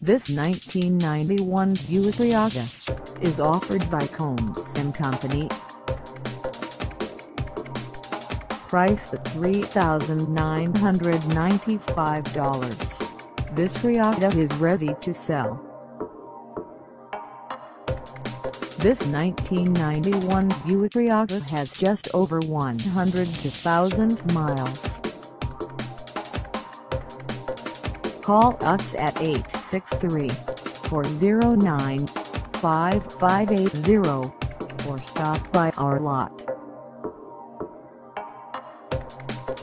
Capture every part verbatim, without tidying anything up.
This nineteen ninety-one Buick Reatta is offered by Combs and Company. Priced at three thousand nine hundred ninety-five dollars, this Reatta is ready to sell. This nineteen ninety-one Buick Reatta has just over one hundred two thousand miles. Call us at eight six three, four zero nine, five five eight zero or stop by our lot.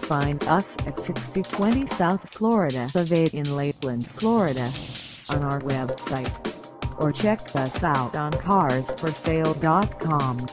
Find us at sixty twenty South Florida Avenue in Lakeland, Florida, on our website, or check us out on cars for sale dot com.